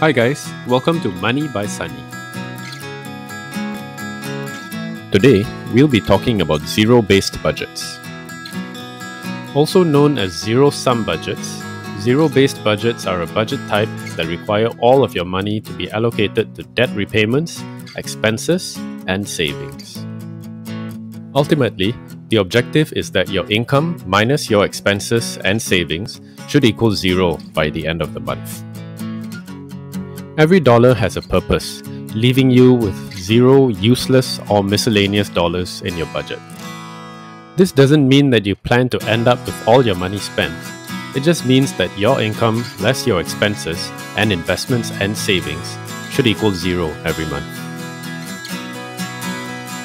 Hi guys, welcome to Money by Sunny. Today, we'll be talking about zero-based budgets. Also known as zero-sum budgets, zero-based budgets are a budget type that require all of your money to be allocated to debt repayments, expenses, and savings. Ultimately, the objective is that your income minus your expenses and savings should equal zero by the end of the month. Every dollar has a purpose, leaving you with zero useless or miscellaneous dollars in your budget. This doesn't mean that you plan to end up with all your money spent. It just means that your income less your expenses and investments and savings should equal zero every month.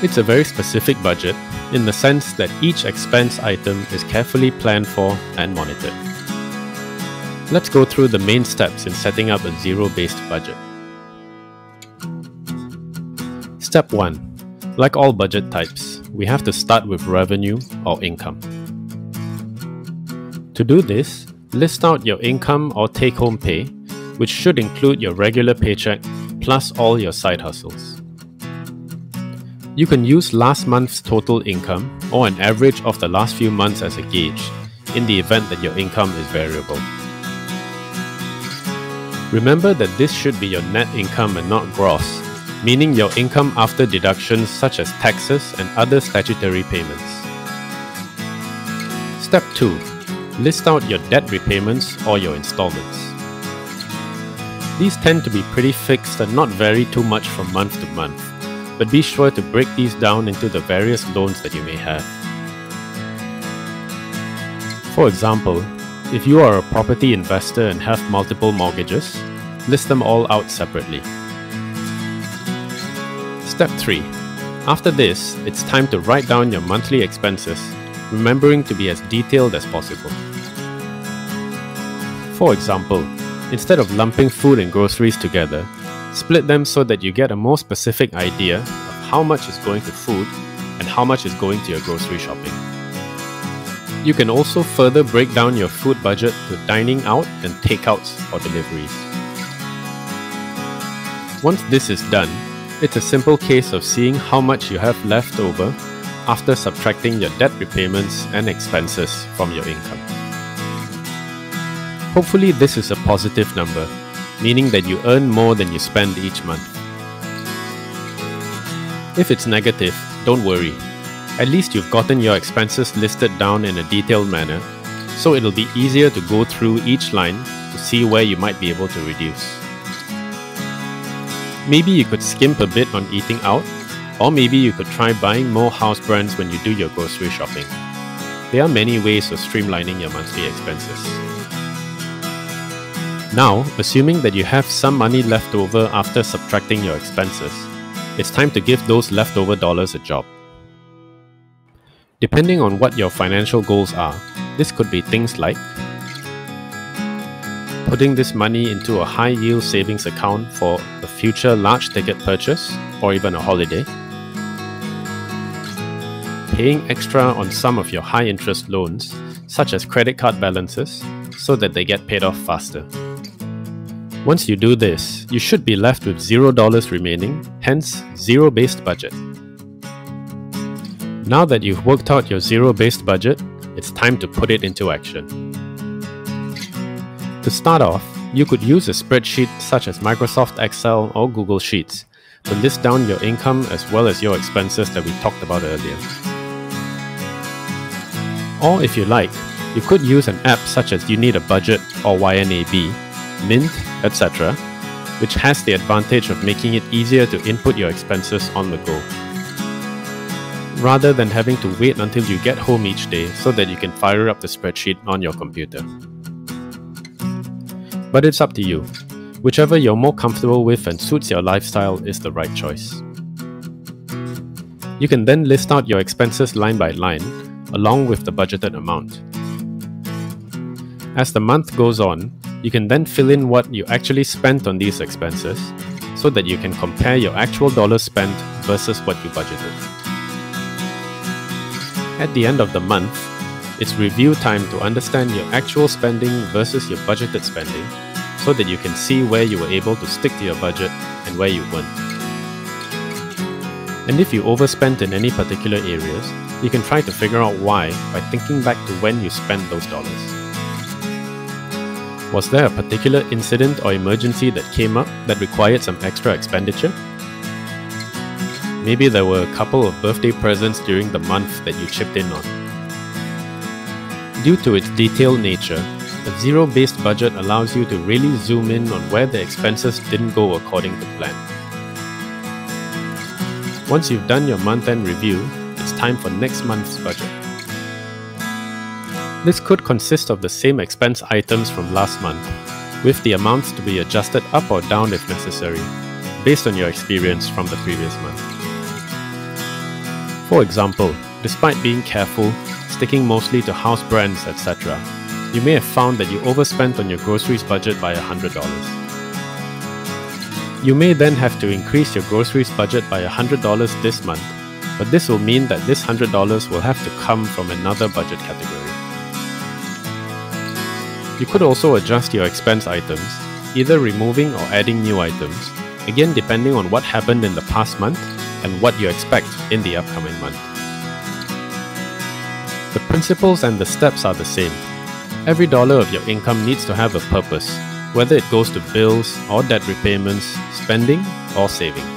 It's a very specific budget in the sense that each expense item is carefully planned for and monitored. Let's go through the main steps in setting up a zero-based budget. Step 1. Like all budget types, we have to start with revenue or income. To do this, list out your income or take-home pay, which should include your regular paycheck plus all your side hustles. You can use last month's total income or an average of the last few months as a gauge in the event that your income is variable. Remember that this should be your net income and not gross, meaning your income after deductions such as taxes and other statutory payments. Step 2. List out your debt repayments or your installments. These tend to be pretty fixed and not vary too much from month to month, but be sure to break these down into the various loans that you may have. For example, if you are a property investor and have multiple mortgages, list them all out separately. Step 3. After this, it's time to write down your monthly expenses, remembering to be as detailed as possible. For example, instead of lumping food and groceries together, split them so that you get a more specific idea of how much is going to food and how much is going to your grocery shopping. You can also further break down your food budget to dining out and takeouts or deliveries. Once this is done, it's a simple case of seeing how much you have left over after subtracting your debt repayments and expenses from your income. Hopefully this is a positive number, meaning that you earn more than you spend each month. If it's negative, don't worry. At least you've gotten your expenses listed down in a detailed manner, so it'll be easier to go through each line to see where you might be able to reduce. Maybe you could skimp a bit on eating out, or maybe you could try buying more house brands when you do your grocery shopping. There are many ways of streamlining your monthly expenses. Now, assuming that you have some money left over after subtracting your expenses, it's time to give those leftover dollars a job. Depending on what your financial goals are, this could be things like putting this money into a high-yield savings account for a future large-ticket purchase or even a holiday, paying extra on some of your high-interest loans, such as credit card balances, so that they get paid off faster. Once you do this, you should be left with $0 remaining, hence zero-based budget. Now that you've worked out your zero-based budget, it's time to put it into action. To start off, you could use a spreadsheet such as Microsoft Excel or Google Sheets to list down your income as well as your expenses that we talked about earlier. Or if you like, you could use an app such as You Need a Budget or YNAB, Mint, etc., which has the advantage of making it easier to input your expenses on the go, rather than having to wait until you get home each day so that you can fire up the spreadsheet on your computer. But it's up to you. Whichever you're more comfortable with and suits your lifestyle is the right choice. You can then list out your expenses line by line, along with the budgeted amount. As the month goes on, you can then fill in what you actually spent on these expenses so that you can compare your actual dollars spent versus what you budgeted. At the end of the month, it's review time to understand your actual spending versus your budgeted spending so that you can see where you were able to stick to your budget and where you weren't. And if you overspent in any particular areas, you can try to figure out why by thinking back to when you spent those dollars. Was there a particular incident or emergency that came up that required some extra expenditure? Maybe there were a couple of birthday presents during the month that you chipped in on. Due to its detailed nature, a zero-based budget allows you to really zoom in on where the expenses didn't go according to plan. Once you've done your month-end review, it's time for next month's budget. This could consist of the same expense items from last month, with the amounts to be adjusted up or down if necessary, based on your experience from the previous month. For example, despite being careful, sticking mostly to house brands, etc., you may have found that you overspent on your groceries budget by $100. You may then have to increase your groceries budget by $100 this month, but this will mean that this $100 will have to come from another budget category. You could also adjust your expense items, either removing or adding new items, again depending on what happened in the past month and what you expect in the upcoming month. The principles and the steps are the same. Every dollar of your income needs to have a purpose, whether it goes to bills or debt repayments, spending or savings.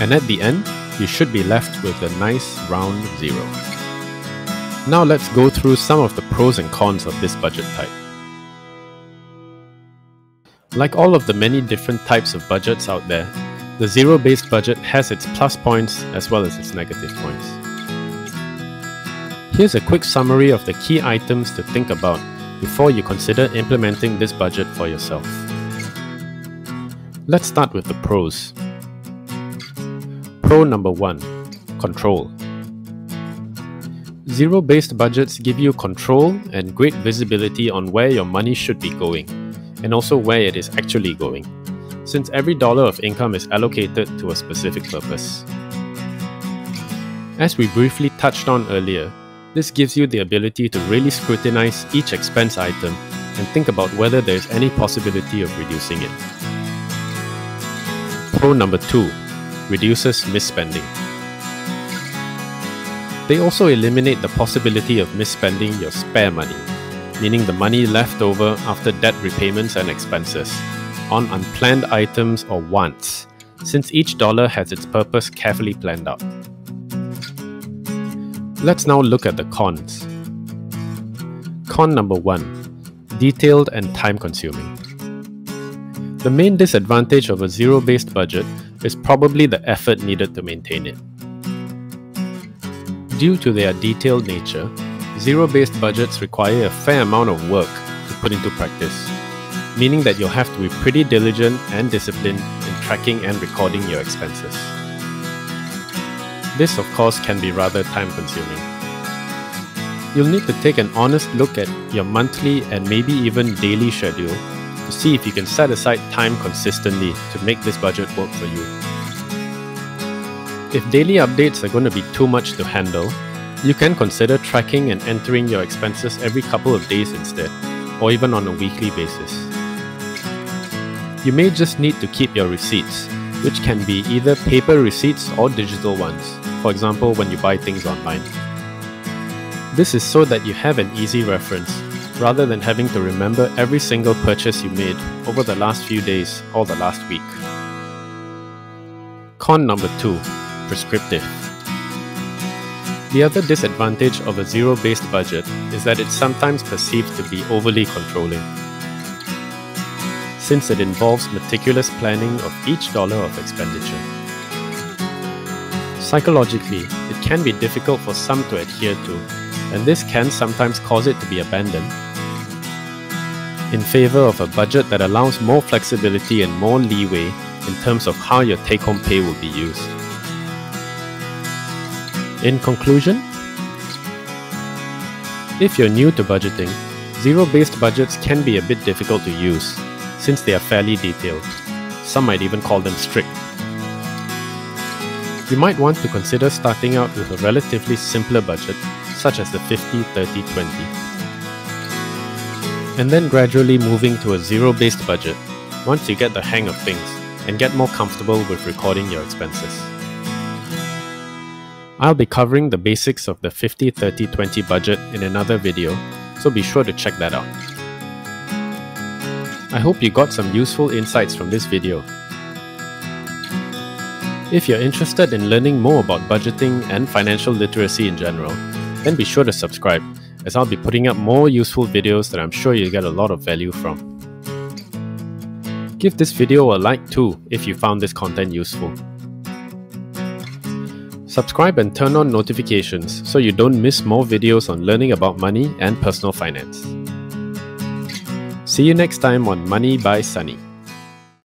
And at the end, you should be left with a nice round zero. Now let's go through some of the pros and cons of this budget type. Like all of the many different types of budgets out there, the zero-based budget has its plus points as well as its negative points. Here's a quick summary of the key items to think about before you consider implementing this budget for yourself. Let's start with the pros. Pro number one, control. Zero-based budgets give you control and great visibility on where your money should be going, and also where it is actually going, since every dollar of income is allocated to a specific purpose. As we briefly touched on earlier, this gives you the ability to really scrutinize each expense item and think about whether there is any possibility of reducing it. Pro number two, reduces misspending. They also eliminate the possibility of misspending your spare money, meaning the money left over after debt repayments and expenses, on unplanned items or wants, since each dollar has its purpose carefully planned out. Let's now look at the cons. Con number one, detailed and time-consuming. The main disadvantage of a zero-based budget is probably the effort needed to maintain it. Due to their detailed nature, zero-based budgets require a fair amount of work to put into practice, meaning that you'll have to be pretty diligent and disciplined in tracking and recording your expenses. This, of course, can be rather time-consuming. You'll need to take an honest look at your monthly and maybe even daily schedule to see if you can set aside time consistently to make this budget work for you. If daily updates are going to be too much to handle, you can consider tracking and entering your expenses every couple of days instead, or even on a weekly basis. You may just need to keep your receipts, which can be either paper receipts or digital ones, for example when you buy things online. This is so that you have an easy reference, rather than having to remember every single purchase you made over the last few days or the last week. Con number two, prescriptive. The other disadvantage of a zero-based budget is that it's sometimes perceived to be overly controlling, since it involves meticulous planning of each dollar of expenditure. Psychologically, it can be difficult for some to adhere to, and this can sometimes cause it to be abandoned in favor of a budget that allows more flexibility and more leeway in terms of how your take-home pay will be used. In conclusion, if you're new to budgeting, zero-based budgets can be a bit difficult to use since they are fairly detailed. Some might even call them strict. You might want to consider starting out with a relatively simpler budget, such as the 50/30/20. and then gradually moving to a zero-based budget once you get the hang of things and get more comfortable with recording your expenses. I'll be covering the basics of the 50/30/20 budget in another video, so be sure to check that out. I hope you got some useful insights from this video. If you're interested in learning more about budgeting and financial literacy in general, then be sure to subscribe, as I'll be putting up more useful videos that I'm sure you'll get a lot of value from. Give this video a like too if you found this content useful. Subscribe and turn on notifications so you don't miss more videos on learning about money and personal finance. See you next time on Money by Sunny.